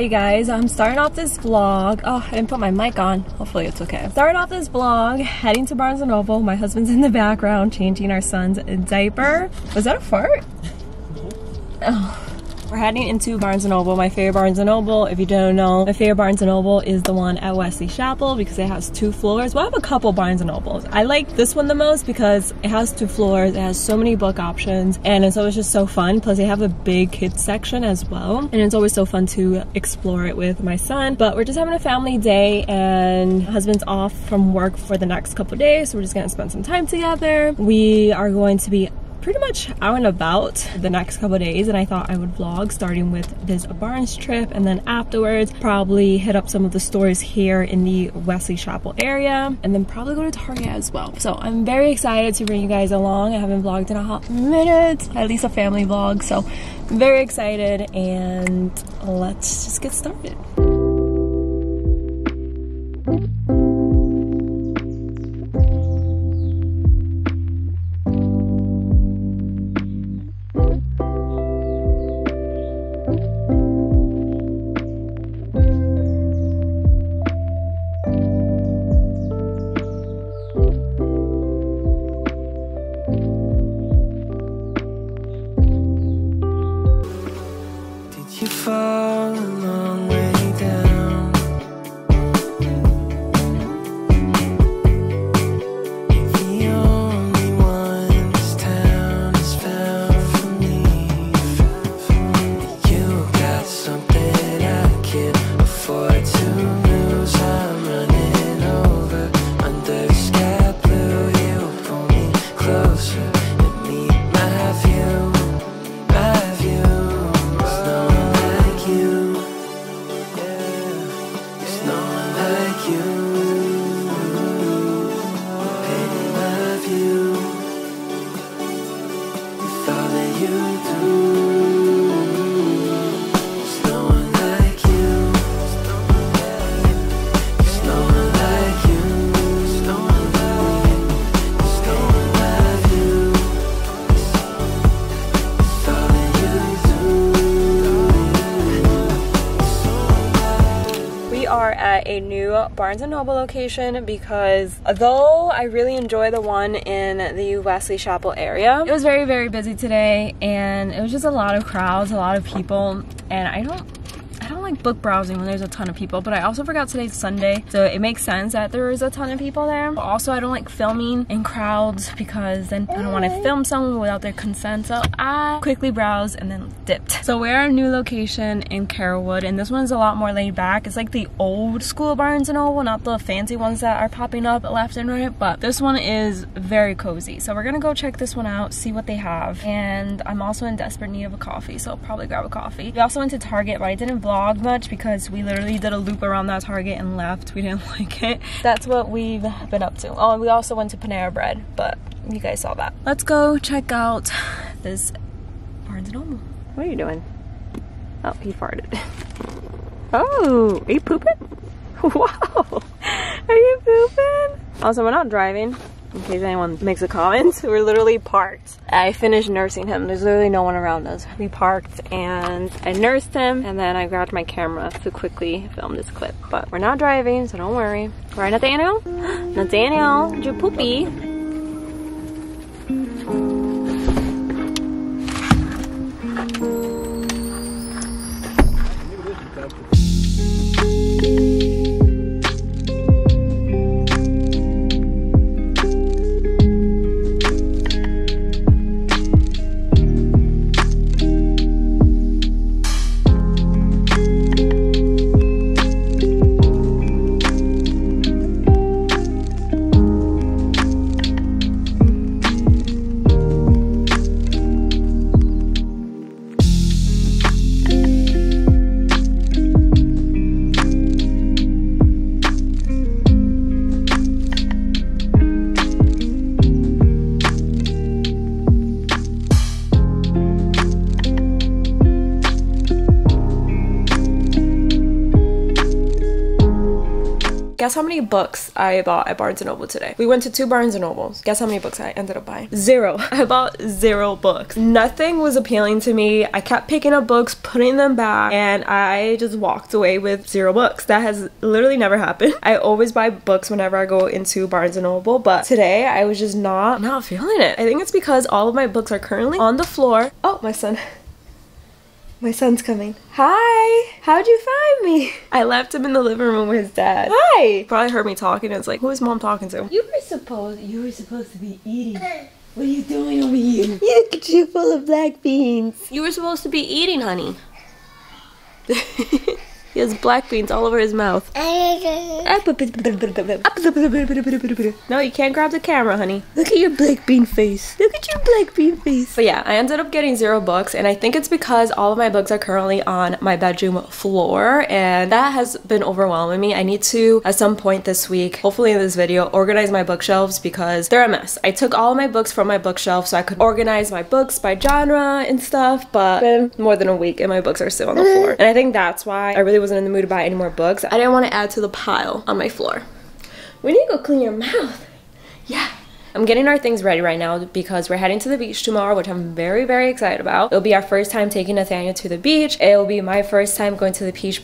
you guys. I'm starting off this vlog. Oh, I didn't put my mic on. Hopefully it's okay. Starting off this vlog, heading to Barnes & Noble. My husband's in the background changing our son's diaper. Was that a fart? Oh. We're heading into Barnes & Noble, my favorite Barnes & Noble. If you don't know, my favorite Barnes & Noble is the one at Wesley Chapel because it has 2 floors. Well, I have a couple Barnes & Nobles. I like this one the most because it has 2 floors, it has so many book options, and it's always just so fun. Plus, they have a big kids section as well, and it's always so fun to explore it with my son. But we're just having a family day, and husband's off from work for the next couple days, so we're just gonna spend some time together. We are going to be pretty much out and about the next couple of days, and I thought I would vlog starting with this Barnes trip, and then afterwards probably hit up some of the stores here in the Wesley Chapel area, and then probably go to Target as well. So I'm very excited to bring you guys along. I haven't vlogged in a hot minute, at least a family vlog, so I'm very excited, and let's just get started. A new Barnes & Noble location because although I really enjoy the one in the Wesley Chapel area, it was very, very busy today, and it was just a lot of crowds, a lot of people, and I don't like book browsing when there's a ton of people, but I also forgot today's Sunday, so it makes sense that there was a ton of people there. But also, I don't like filming in crowds because then I don't want to film someone without their consent, so I quickly browsed and then dipped. So we're at our new location in Carrollwood, and this one's a lot more laid back. It's like the old school Barnes & Noble, not the fancy ones that are popping up left and right, but this one is very cozy. So we're gonna go check this one out, see what they have, and I'm also in desperate need of a coffee, so I'll probably grab a coffee. We also went to Target, but I didn't vlog much because we literally did a loop around that Target and left. We didn't like it. That's what we've been up to. Oh, and we also went to Panera Bread, but you guys saw that. Let's go check out this Barnes & Noble. What are you doing? Oh, he farted. Oh, are you pooping? Wow, are you pooping? Also, we're not driving. In case anyone makes a comment, we're literally parked. I finished nursing him. There's literally no one around us. We parked and I nursed him, and then I grabbed my camera to quickly film this clip. But we're not driving, so don't worry. Right, Nathaniel? Nathaniel, did you poopy? Guess how many books I bought at Barnes & Noble today. We went to 2 Barnes & Nobles. Guess how many books I ended up buying? 0. I bought 0 books. Nothing was appealing to me. I kept picking up books, putting them back, and I just walked away with 0 books. That has literally never happened. I always buy books whenever I go into Barnes & Noble, but today I was just not feeling it. I think it's because all of my books are currently on the floor. Oh, my son. My son's coming. Hi! How'd you find me? I left him in the living room with his dad. Hi! Probably heard me talking and it's like, who is mom talking to? You were supposed to be eating. What are you doing over here? Look at you, full of black beans. You were supposed to be eating, honey. He has black beans all over his mouth. No, you can't grab the camera, honey. Look at your black bean face. Look at your black bean face. But yeah, I ended up getting 0 books, and I think it's because all of my books are currently on my bedroom floor, and that has been overwhelming me. I need to, at some point this week, hopefully in this video, organize my bookshelves because they're a mess. I took all of my books from my bookshelf so I could organize my books by genre and stuff, but it's been more than a week and my books are still on the floor. And I think that's why I really wasn't in the mood to buy any more books. I didn't want to add to the pile on my floor. We need to go clean your mouth. Yeah. I'm getting our things ready right now because we're heading to the beach tomorrow, which I'm very, very excited about. It'll be our first time taking Nathaniel to the beach. It'll be my first time going to the beach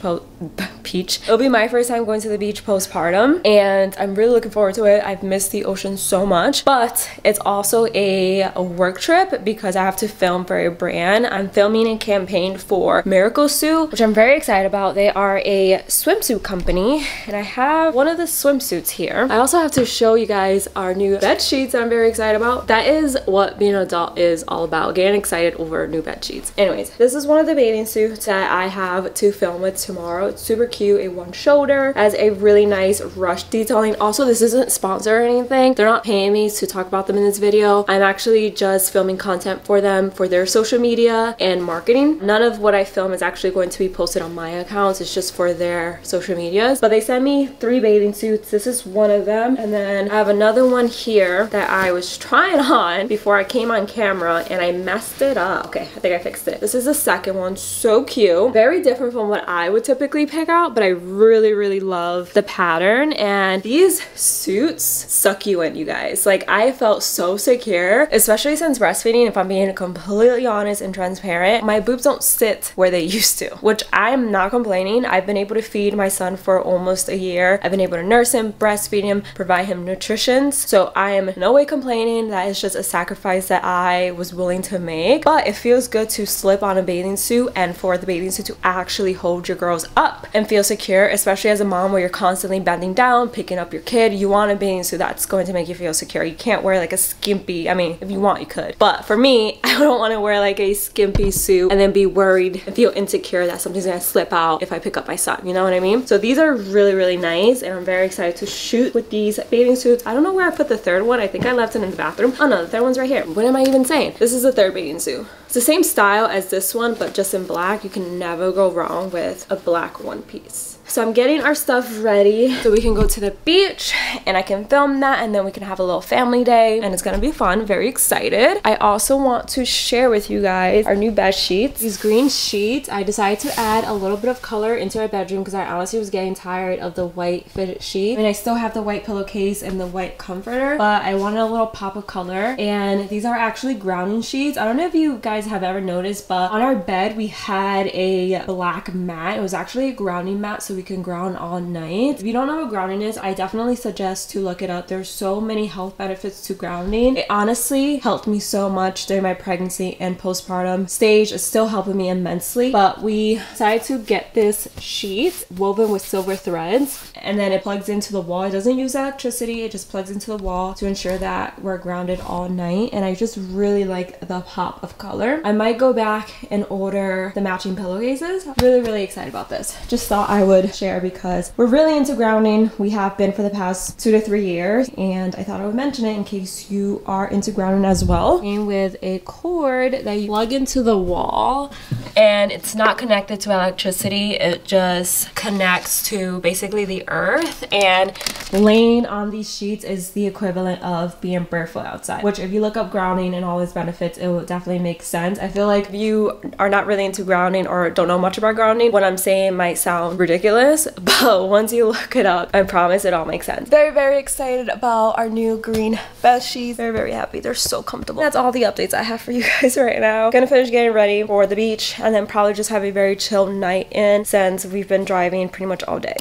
It'll be my first time going to the beach postpartum, and I'm really looking forward to it. I've missed the ocean so much, but it's also a work trip because I have to film for a brand. I'm filming a campaign for Miracle Suit, which I'm very excited about. They are a swimsuit company, and I have one of the swimsuits here. I also have to show you guys our new bed sheet that I'm very excited about. That is what being an adult is all about, getting excited over new bed sheets. Anyways, this is one of the bathing suits that I have to film with tomorrow. It's super cute, a one shoulder, has a really nice ruched detailing. Also, this isn't sponsored or anything. They're not paying me to talk about them in this video. I'm actually just filming content for them for their social media and marketing. None of what I film is actually going to be posted on my accounts. It's just for their social medias. But they sent me 3 bathing suits. This is one of them. And then I have another one here that I was trying on before I came on camera and I messed it up. Okay, I think I fixed it. This is the second one. So cute. Very different from what I would typically pick out, but I really, really love the pattern. And these suits suck you in, you guys. Like, I felt so secure, especially since breastfeeding, if I'm being completely honest and transparent. My boobs don't sit where they used to, which I'm not complaining. I've been able to feed my son for almost a year. I've been able to nurse him, breastfeed him, provide him nutrition. So I am no way complaining. That is just a sacrifice that I was willing to make, but it feels good to slip on a bathing suit and for the bathing suit to actually hold your girls up and feel secure, especially as a mom where you're constantly bending down, picking up your kid. You want a bathing suit that's going to make you feel secure. You can't wear like a skimpy, I mean, if you want, you could, but for me, I don't want to wear like a skimpy suit and then be worried and feel insecure that something's gonna slip out if I pick up my son, you know what I mean? So these are really, really nice, and I'm very excited to shoot with these bathing suits. I don't know where I put the third one. I think I left it in the bathroom. Oh no, the third one's right here. What am I even saying? This is the third bathing suit. It's the same style as this one, but just in black. You can never go wrong with a black one piece. So I'm getting our stuff ready so we can go to the beach and I can film that, and then we can have a little family day, and it's gonna be fun. Very excited. I also want to share with you guys our new bed sheets. These green sheets, I decided to add a little bit of color into our bedroom because I honestly was getting tired of the white fitted sheet. I mean, I still have the white pillowcase and the white comforter, but I wanted a little pop of color, and these are actually grounding sheets. I don't know if you guys have ever noticed, but on our bed we had a black mat. It was actually a grounding mat, so we can ground all night. If you don't know what grounding is, I definitely suggest to look it up. There's so many health benefits to grounding. It honestly helped me so much during my pregnancy and postpartum stage. It's still helping me immensely, but we decided to get this sheet woven with silver threads, and then it plugs into the wall. It doesn't use electricity, it just plugs into the wall to ensure that we're grounded all night. And I just really like the pop of color. I might go back and order the matching pillowcases. Really, really excited about this. Just thought I would share because we're really into grounding. We have been for the past 2 to 3 years, and I thought I would mention it in case you are into grounding as well. And with a cord that you plug into the wall, and it's not connected to electricity. It just connects to basically the earth, and laying on these sheets is the equivalent of being barefoot outside, which if you look up grounding and all its benefits, it will definitely make sense sense. I feel like if you are not really into grounding or don't know much about grounding, what I'm saying might sound ridiculous, but once you look it up, I promise it all makes sense. Very, very excited about our new green bed sheets. Very, very happy. They're so comfortable. That's all the updates I have for you guys right now. Gonna finish getting ready for the beach and then probably just have a very chill night in since we've been driving pretty much all day.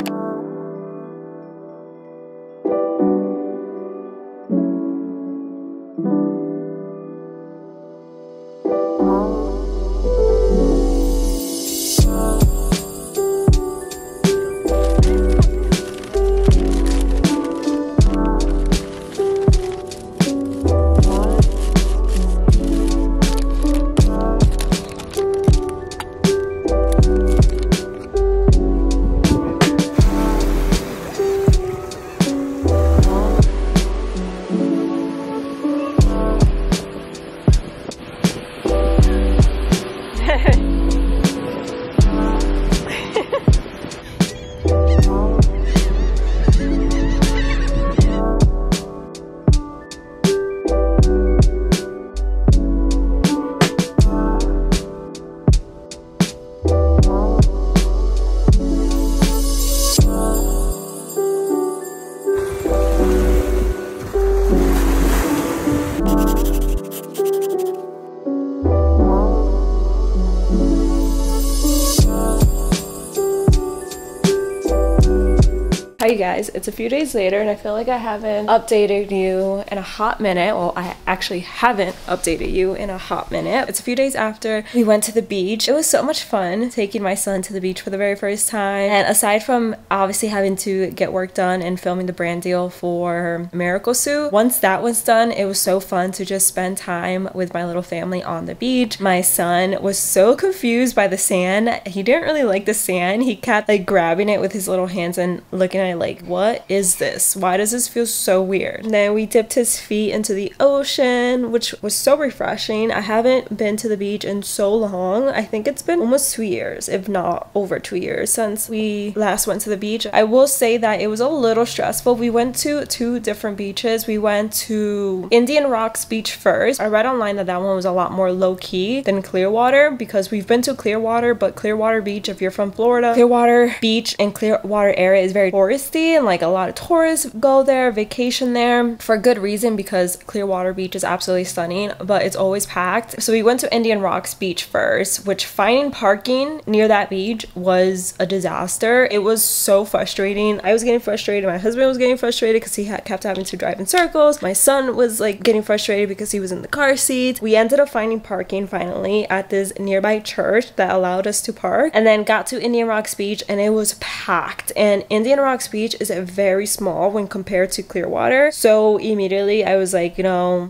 Hey guys, it's a few days later and I feel like I haven't updated you in a hot minute. Well, I actually haven't updated you in a hot minute. It's a few days after we went to the beach. It was so much fun taking my son to the beach for the very first time. And aside from obviously having to get work done and filming the brand deal for Miracle Suit, once that was done, it was so fun to just spend time with my little family on the beach. My son was so confused by the sand. He didn't really like the sand. He kept like grabbing it with his little hands and looking at it like, what is this? Why does this feel so weird? And then we dipped his feet into the ocean, which was so refreshing. I haven't been to the beach in so long. I think it's been almost 2 years, if not over 2 years, since we last went to the beach. I will say that it was a little stressful. We went to 2 different beaches. We went to Indian Rocks Beach first. I read online that that one was a lot more low-key than Clearwater because we've been to Clearwater, but Clearwater Beach, if you're from Florida, Clearwater Beach and Clearwater area is very touristy. And like a lot of tourists go there, vacation there for good reason because Clearwater Beach is absolutely stunning, but it's always packed. So we went to Indian Rocks Beach first, which finding parking near that beach was a disaster. It was so frustrating. I was getting frustrated. My husband was getting frustrated because he kept having to drive in circles. My son was like getting frustrated because he was in the car seat. We ended up finding parking finally at this nearby church that allowed us to park, and then got to Indian Rocks Beach and it was packed. And Indian Rocks Beach is very small when compared to Clearwater, so immediately I was like, you know,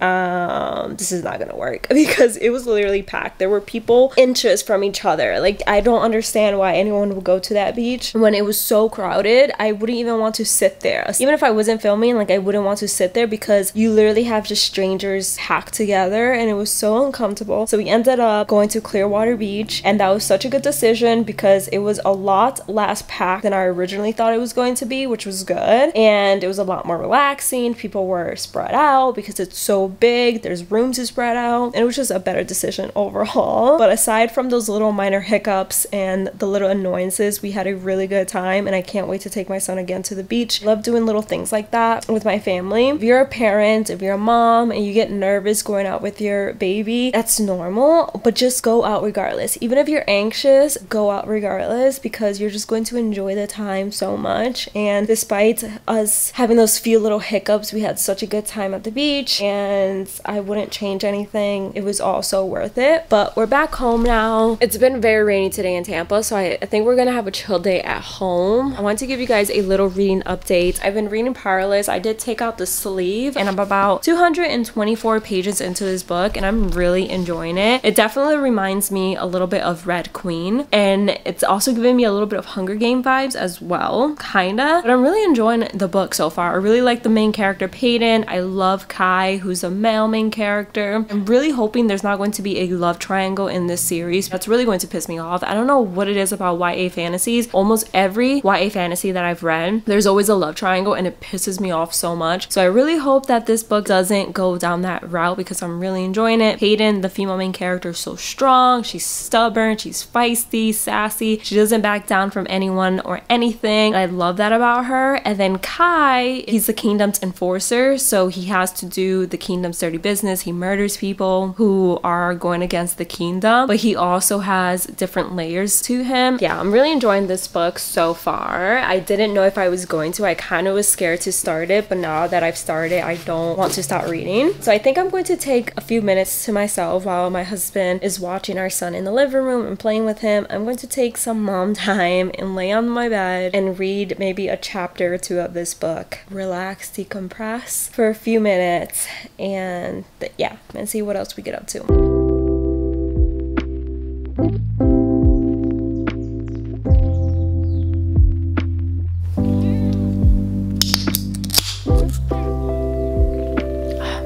this is not gonna work because it was literally packed. There were people inches from each other. Like, I don't understand why anyone would go to that beach when it was so crowded. I wouldn't even want to sit there. Even if I wasn't filming, like, I wouldn't want to sit there because you literally have just strangers packed together and it was so uncomfortable. So we ended up going to Clearwater Beach, and that was such a good decision because it was a lot less packed than I originally thought it was going to be, which was good, and it was a lot more relaxing. People were spread out because it's so big. There's rooms to spread out, and it was just a better decision overall. But aside from those little minor hiccups and the little annoyances, we had a really good time, and I can't wait to take my son again to the beach. Love doing little things like that with my family. If you're a parent, if you're a mom, and you get nervous going out with your baby, that's normal, but just go out regardless. Even if you're anxious, go out regardless because you're just going to enjoy the time so much. And despite us having those few little hiccups, we had such a good time at the beach, and I wouldn't change anything. It was all so worth it. But we're back home now. It's been very rainy today in Tampa, so I think we're gonna have a chill day at home. I want to give you guys a little reading update. I've been reading Powerless. I did take out the sleeve, and I'm about 224 pages into this book, and I'm really enjoying it. It definitely reminds me a little bit of Red Queen, and it's also giving me a little bit of Hunger Game vibes as well, kinda. Anna. But I'm really enjoying the book so far. I really like the main character, Peyton. I love Kai, who's a male main character. I'm really hoping there's not going to be a love triangle in this series. That's really going to piss me off. I don't know what it is about YA fantasies. Almost every YA fantasy that I've read, there's always a love triangle, and it pisses me off so much. So I really hope that this book doesn't go down that route, because I'm really enjoying it. Peyton, the female main character, is so strong. She's stubborn, she's feisty, sassy. She doesn't back down from anyone or anything. I love that about her. And then Kai, he's the kingdom's enforcer, so he has to do the kingdom's dirty business. He murders people who are going against the kingdom, but he also has different layers to him. Yeah, I'm really enjoying this book so far. I didn't know if I was going to. I kind of was scared to start it, but now that I've started, I don't want to stop reading. So I think I'm going to take a few minutes to myself while my husband is watching our son in the living room and playing with him. I'm going to take some mom time and lay on my bed and read maybe a chapter or two of this book. Relax, decompress for a few minutes, and yeah, and see what else we get up to.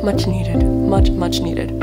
Much needed. Much, much needed.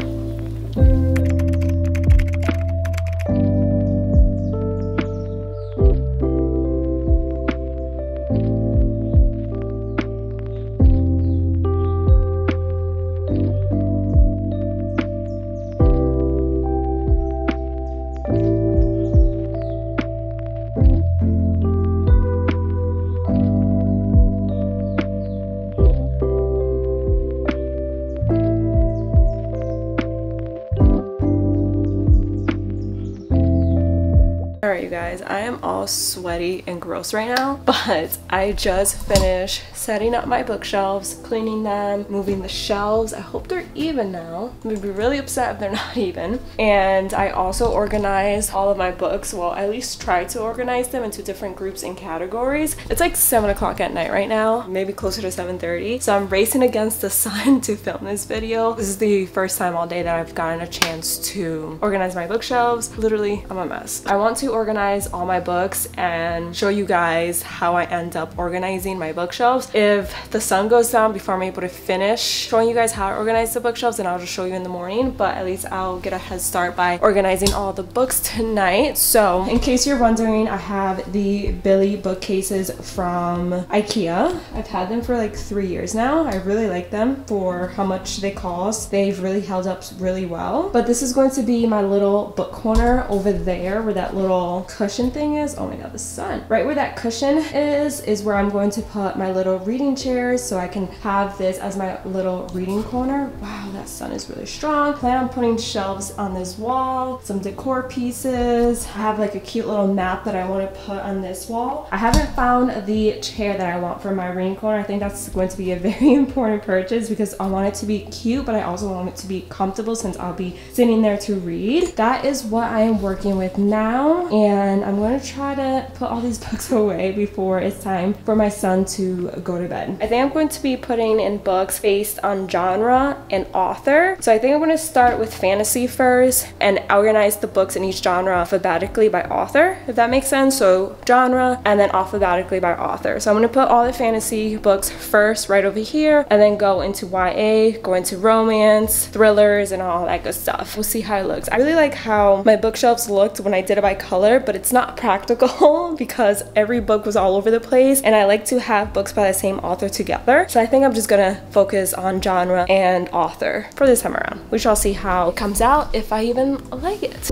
I am all sweaty and gross right now, but I just finished setting up my bookshelves, cleaning them, moving the shelves. I hope they're even now. I'm gonna be really upset if they're not even. And I also organized all of my books, well, at least try to organize them into different groups and categories. It's like 7 o'clock at night right now, maybe closer to 7:30. So I'm racing against the sun to film this video. This is the first time all day that I've gotten a chance to organize my bookshelves. Literally, I'm a mess. I want to organize all my books and show you guys how I end up organizing my bookshelves. If the sun goes down before I'm able to finish showing you guys how I organize the bookshelves, then I'll just show you in the morning, but at least I'll get a head start by organizing all the books tonight. So in case you're wondering, I have the Billy bookcases from IKEA. I've had them for like 3 years now. I really like them for how much they cost. They've really held up really well, but this is going to be my little book corner over there where that little cushion thing is. Oh my god, the sun. Right where that cushion is where I'm going to put my little reading chairs, so I can have this as my little reading corner. Wow, that sun is really strong. Plan on putting shelves on this wall, some decor pieces. I have like a cute little map that I want to put on this wall. I haven't found the chair that I want for my reading corner. I think that's going to be a very important purchase because I want it to be cute, but I also want it to be comfortable since I'll be sitting there to read. That is what I am working with now, and I'm going to try to put all these books away before it's time for my son to go to bed. I think I'm going to be putting in books based on genre and author. So I think I'm going to start with fantasy first and organize the books in each genre alphabetically by author, if that makes sense. So genre and then alphabetically by author. So I'm going to put all the fantasy books first right over here and then go into YA, go into romance, thrillers, and all that good stuff. We'll see how it looks. I really like how my bookshelves looked when I did it by color, but it's not practical because every book was all over the place, and I like to have books by the same author together. So I think I'm just gonna focus on genre and author for this time around. We shall see how it comes out, if I even like it.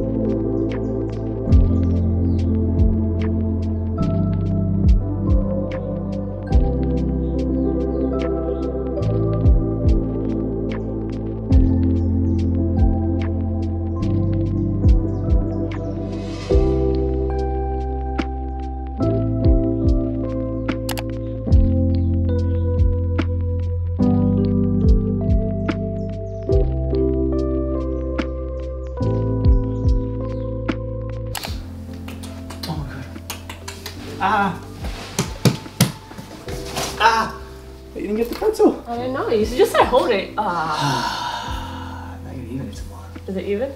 You just said hold it. Ah. Now you're even tomorrow. Is it even?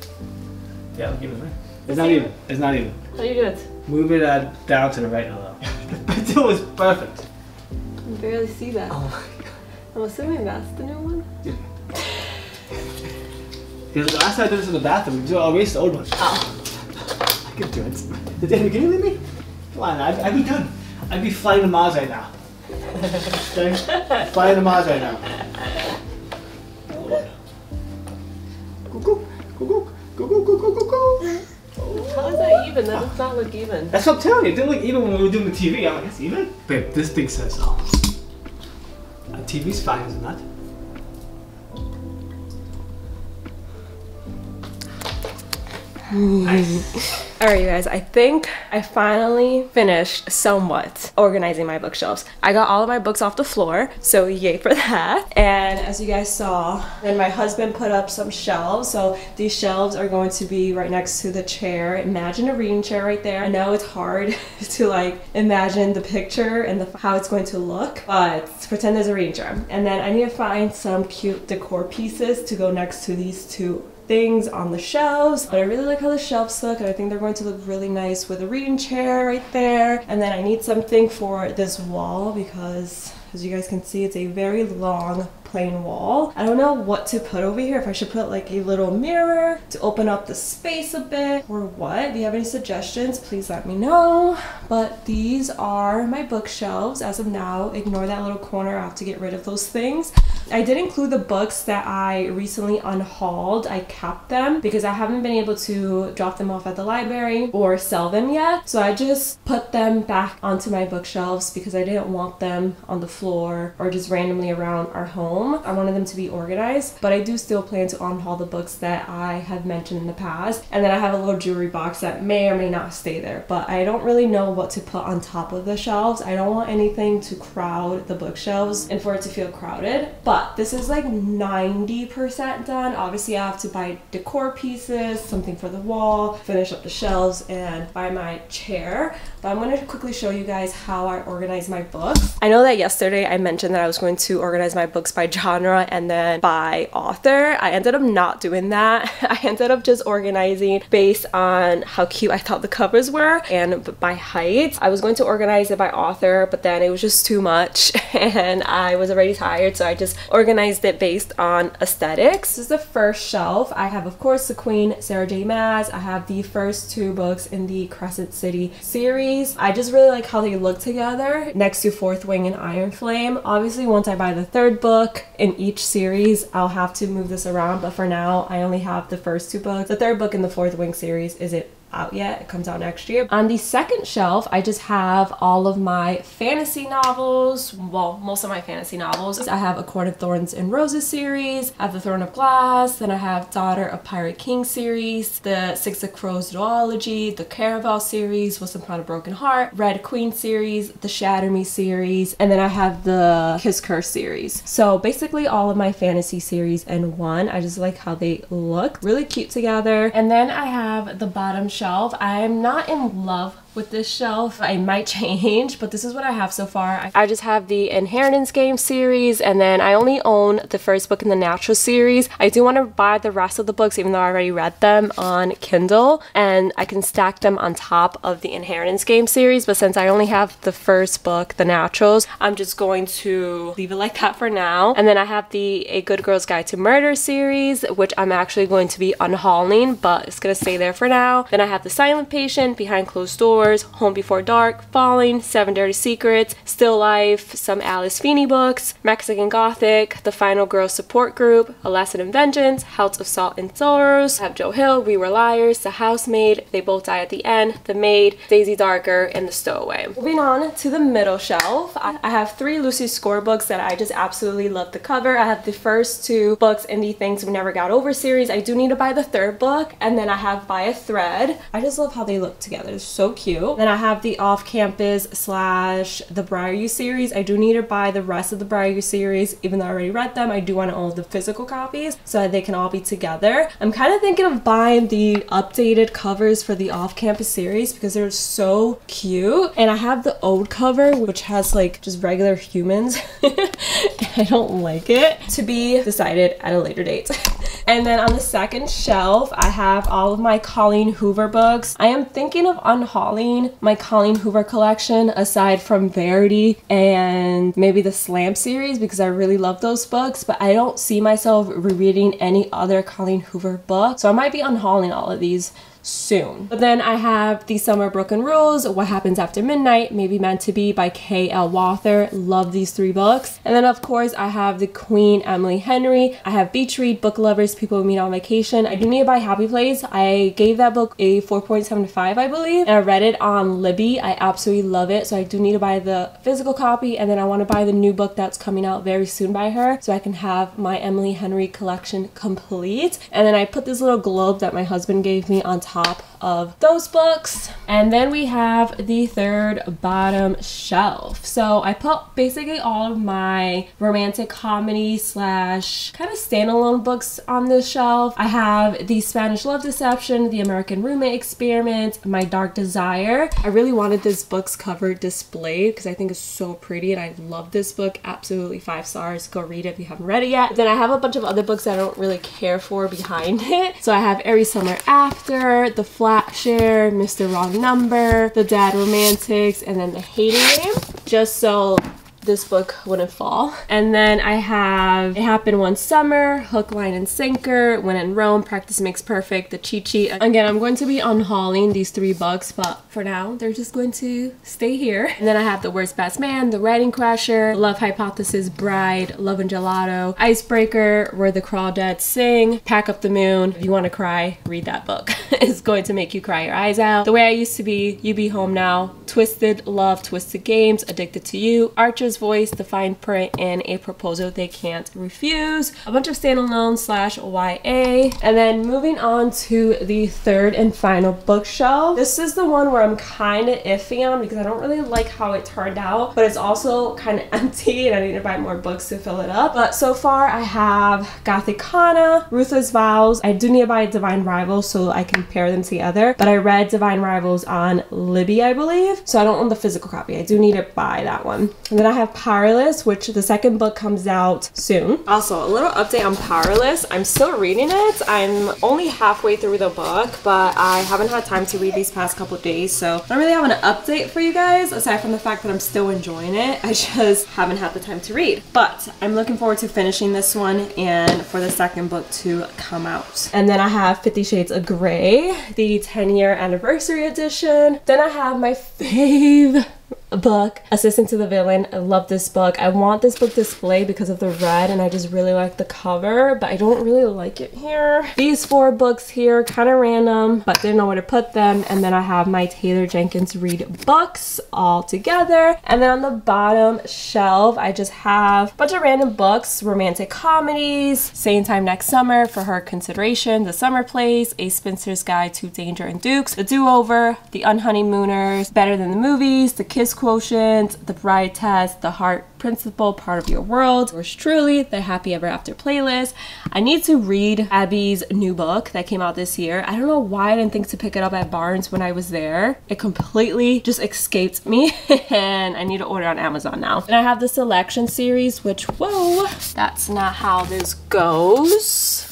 Yeah, I'll give it there. It's not even. It's not even. How do you do it? Move it down to the right a little. The pencil was perfect. can barely see that. Oh my god. I'm assuming that's the new one? Yeah. Because the last time I did this in the bathroom, I erased the old one. Ow. I can do it. Damn, can you leave me? Come on, I'd be done. I'd be flying to Mars right now. Okay? Flying to Mars right now. Cuckoo, cuckoo, cuckoo, cuckoo, cuckoo. How is that even? That does not look even. That's what I'm telling you. It didn't look even when we were doing the TV. I'm like, it's even? Babe, this thing says all. A TV's fine, isn't that? Nice. Alright you guys, I think I finally finished somewhat organizing my bookshelves. I got all of my books off the floor, so yay for that. And as you guys saw, then my husband put up some shelves. So these shelves are going to be right next to the chair. Imagine a reading chair right there. I know it's hard to like imagine the picture and how it's going to look, but pretend there's a reading chair. And then I need to find some cute decor pieces to go next to these two things on the shelves, but I really like how the shelves look and I think they're going to look really nice with a reading chair right there. And then I need something for this wall because as you guys can see, it's a very long plain wall. I don't know what to put over here, if I should put like a little mirror to open up the space a bit or what. If you have any suggestions, please let me know. But these are my bookshelves as of now. Ignore that little corner, I have to get rid of those things. I did include the books that I recently unhauled. I kept them because I haven't been able to drop them off at the library or sell them yet. So I just put them back onto my bookshelves because I didn't want them on the floor or just randomly around our home. I wanted them to be organized, but I do still plan to unhaul the books that I have mentioned in the past. And then I have a little jewelry box that may or may not stay there, but I don't really know what to put on top of the shelves. I don't want anything to crowd the bookshelves and for it to feel crowded. But this is like 90% done. Obviously I have to buy decor pieces, something for the wall, finish up the shelves and buy my chair. But I'm gonna quickly show you guys how I organize my books. I know that yesterday I mentioned that I was going to organize my books by genre and then by author. I ended up not doing that. I ended up just organizing based on how cute I thought the covers were and by height. I was going to organize it by author, but then it was just too much and I was already tired, so I just organized it based on aesthetics. This is the first shelf. I have, of course, The Queen, Sarah J. Maas. I have the first two books in the Crescent City series. I just really like how they look together next to Fourth Wing and Iron Flame. Obviously, once I buy the third book in each series, I'll have to move this around, but for now, I only have the first two books. The third book in the Fourth Wing series isn't out yet. It comes out next year. On the second shelf, I just have all of my fantasy novels. Well, most of my fantasy novels. I have A Court of Thorns and Roses series. I have The Throne of Glass. Then I have Daughter of Pirate King series. The Six of Crows duology. The Caraval series. What's Upon a Broken Heart. Red Queen series. The Shatter Me series. And then I have the Kiss Curse series. So basically all of my fantasy series in one. I just like how they look. Really cute together. And then I have the bottom shelf. I'm not in love with this shelf. I might change, but this is what I have so far. I just have the Inheritance Game series, and then I only own the first book in the Naturals series. I do want to buy the rest of the books, even though I already read them on Kindle, and I can stack them on top of the Inheritance Game series, but since I only have the first book, The Naturals, I'm just going to leave it like that for now. And then I have the A Good Girl's Guide to Murder series, which I'm actually going to be unhauling, but it's going to stay there for now. Then I have The Silent Patient, Behind Closed Doors, Home Before Dark, Falling, Seven Dirty Secrets, Still Life, some Alice Feeney books, Mexican Gothic, The Final Girl Support Group, A Lesson in Vengeance, House of Salt and Sorrows, I have Joe Hill, We Were Liars, The Housemaid, They Both Die at the End, The Maid, Daisy Darker, and The Stowaway. Moving on to the middle shelf, I have three Lucy Score books that I just absolutely love the cover. I have the first two books in the Things We Never Got Over series. I do need to buy the third book, and then I have By a Thread. I just love how they look together. They're so cute. Then I have the Off-Campus / the Briar U series. I do need to buy the rest of the Briar U series, even though I already read them. I do want to own the physical copies so that they can all be together. I'm kind of thinking of buying the updated covers for the Off-Campus series because they're so cute. And I have the old cover, which has like just regular humans. I don't like it. To be decided at a later date. And then on the second shelf, I have all of my Colleen Hoover books. I am thinking of unhauling my Colleen Hoover collection aside from Verity and maybe the Slam series because I really love those books, but I don't see myself rereading any other Colleen Hoover book. So I might be unhauling all of these soon. But then I have The Summer Broken Rules, What Happens After Midnight, Maybe Meant to Be by K.L. Walther. Love these three books. And then of course I have The Queen, Emily Henry. I have Beach Read, Book Lovers, People We Meet on Vacation. I do need to buy Happy Place. I gave that book a 4.75, I believe, and I read it on Libby. I absolutely love it. So I do need to buy the physical copy, and then I want to buy the new book that's coming out very soon by her so I can have my Emily Henry collection complete. And then I put this little globe that my husband gave me on top of those books. And then we have the third bottom shelf. So I put basically all of my romantic comedy slash kind of standalone books on this shelf. I have The Spanish Love Deception, The American Roommate Experiment, My Dark Desire. I really wanted this book's cover displayed because I think it's so pretty and I love this book. Absolutely 5 stars. Go read it if you haven't read it yet. Then I have a bunch of other books I don't really care for behind it. So I have Every Summer After, The Flat Share, Mr. Wrong Number, The Dad Romantics, and then The Hating Game, just so this book wouldn't fall. And then I have It Happened One Summer, Hook, Line, and Sinker, When in Rome, Practice Makes Perfect, The Cheat Sheet. Again, I'm going to be unhauling these three books, but for now, they're just going to stay here. And then I have The Worst Best Man, The Wedding Crasher, Love Hypothesis, Bride, Love and Gelato, Icebreaker, Where the Crawdads Sing, Pack Up the Moon. If you want to cry, read that book. It's going to make you cry your eyes out. The Way I Used to Be, You Be Home Now, Twisted Love, Twisted Games, Addicted to You, Archer's Voice, The Fine Print, and A Proposal They Can't Refuse. A bunch of standalone slash YA. And then moving on to the third and final bookshelf. This is the one where I'm kind of iffy on because I don't really like how it turned out, but it's also kind of empty and I need to buy more books to fill it up. But so far I have Gothicana, Ruthless Vows. I do need to buy Divine Rivals so I can pair them together, but I read Divine Rivals on Libby, I believe, so I don't own the physical copy. I do need to buy that one. And then I have Powerless, which the second book comes out soon. Also, a little update on Powerless. I'm still reading it. I'm only halfway through the book, but I haven't had time to read these past couple days, so I don't really have an update for you guys, aside from the fact that I'm still enjoying it. I just haven't had the time to read. But I'm looking forward to finishing this one and for the second book to come out. And then I have 50 Shades of Grey, the 10-year anniversary edition. Then I have my fave book, Assistant to the Villain. I love this book. I want this book displayed because of the red and I just really like the cover, but I don't really like it here. These four books here, kind of random, but didn't know where to put them. And then I have my Taylor Jenkins Reid books all together. And then on the bottom shelf, I just have a bunch of random books, romantic comedies, Same Time Next Summer, For Her Consideration, The Summer Place, A Spinster's Guide to Danger and Dukes, The Do-Over, The Unhoneymooners, Better Than the Movies, The Kiss Quotient, The Bride Test, The Heart Principle, Part of Your World, Yours Truly, The Happy Ever After playlist. I need to read Abby's new book that came out this year. I don't know why I didn't think to pick it up at Barnes when I was there. It completely just escaped me and I need to order on Amazon now. And I have the Selection series, which, whoa, that's not how this goes.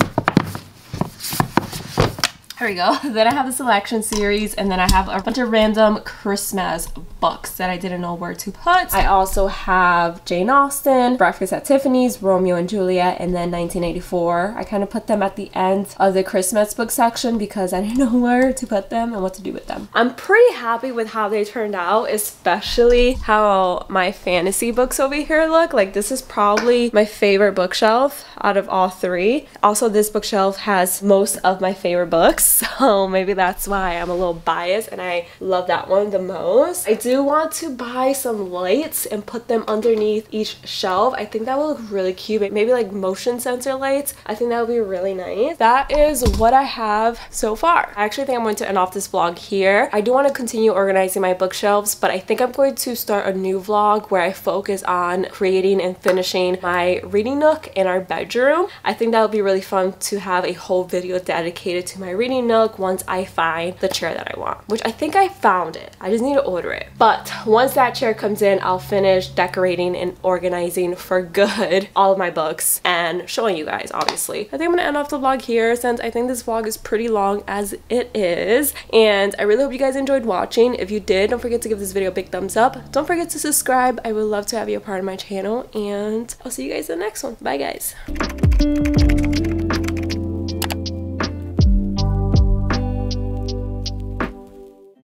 Here we go. Then I have the Selection series, and then I have a bunch of random Christmas books that I didn't know where to put. I also have Jane Austen, Breakfast at Tiffany's, Romeo and Juliet, and then 1984. I kind of put them at the end of the Christmas book section because I didn't know where to put them and what to do with them. I'm pretty happy with how they turned out, especially how my fantasy books over here look. Like, this is probably my favorite bookshelf out of all three. Also, this bookshelf has most of my favorite books. So maybe that's why I'm a little biased and I love that one the most. I do want to buy some lights and put them underneath each shelf. I think that will look really cute. Maybe like motion sensor lights. I think that would be really nice. That is what I have so far. I actually think I'm going to end off this vlog here. I do want to continue organizing my bookshelves, but I think I'm going to start a new vlog where I focus on creating and finishing my reading nook in our bedroom. I think that would be really fun to have a whole video dedicated to my reading tiny nook once I find the chair that I want, which I think I found it. I just need to order it. But once that chair comes in, I'll finish decorating and organizing for good all of my books and showing you guys, obviously. I think I'm gonna end off the vlog here since I think this vlog is pretty long as it is. And I really hope you guys enjoyed watching. If you did, don't forget to give this video a big thumbs up. Don't forget to subscribe. I would love to have you a part of my channel, and I'll see you guys in the next one. Bye guys.